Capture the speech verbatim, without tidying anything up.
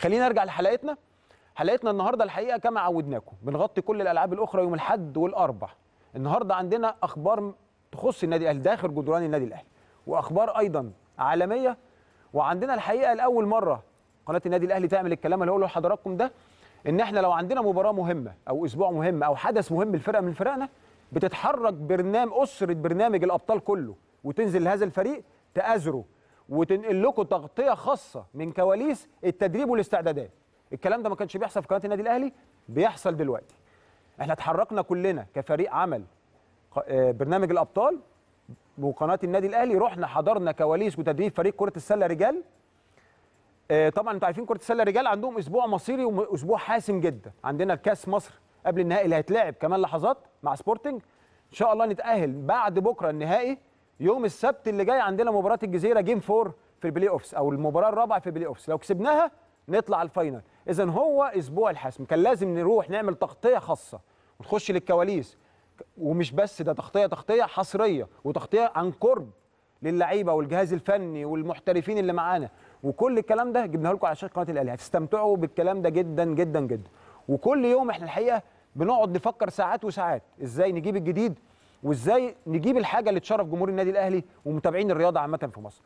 خلينا نرجع لحلقتنا. حلقتنا النهارده الحقيقه كما عودناكم بنغطي كل الالعاب الاخرى يوم الاحد والاربعاء. النهارده عندنا اخبار تخص النادي الاهلي داخل جدران النادي الاهلي، واخبار ايضا عالميه. وعندنا الحقيقه لاول مره قناه النادي الاهلي تعمل الكلام اللي هقوله لحضراتكم ده، ان احنا لو عندنا مباراه مهمه او اسبوع مهم او حدث مهم الفرقه من فرقنا بتتحرك برنامج اسره برنامج الابطال كله وتنزل لهذا الفريق تأزره وتنقل لكم تغطيه خاصه من كواليس التدريب والاستعدادات. الكلام ده ما كانش بيحصل في قناه النادي الاهلي، بيحصل دلوقتي. احنا اتحركنا كلنا كفريق عمل برنامج الابطال وقناه النادي الاهلي، رحنا حضرنا كواليس وتدريب فريق كره السله رجال. طبعا انتوا عارفين كره السله رجال عندهم اسبوع مصيري واسبوع حاسم جدا، عندنا كاس مصر قبل النهائي اللي هيتلعب كمان لحظات مع سبورتينج. ان شاء الله نتاهل بعد بكره النهائي يوم السبت اللي جاي. عندنا مباراه الجزيره جيم فور في البلاي اوفس او المباراه الرابعه في البلاي اوفس، لو كسبناها نطلع الفاينل. اذا هو اسبوع الحسم كان لازم نروح نعمل تغطيه خاصه ونخش للكواليس، ومش بس ده، تغطيه تغطيه حصريه وتغطيه عن قرب للعيبه والجهاز الفني والمحترفين اللي معانا، وكل الكلام ده جبناه لكم على شاشه قناه الاهلي. هتستمتعوا بالكلام ده جدا جدا جدا. وكل يوم احنا الحقيقه بنقعد نفكر ساعات وساعات ازاي نجيب الجديد وازاي نجيب الحاجه اللي تشرف جمهور النادي الاهلي ومتابعين الرياضه عامه في مصر.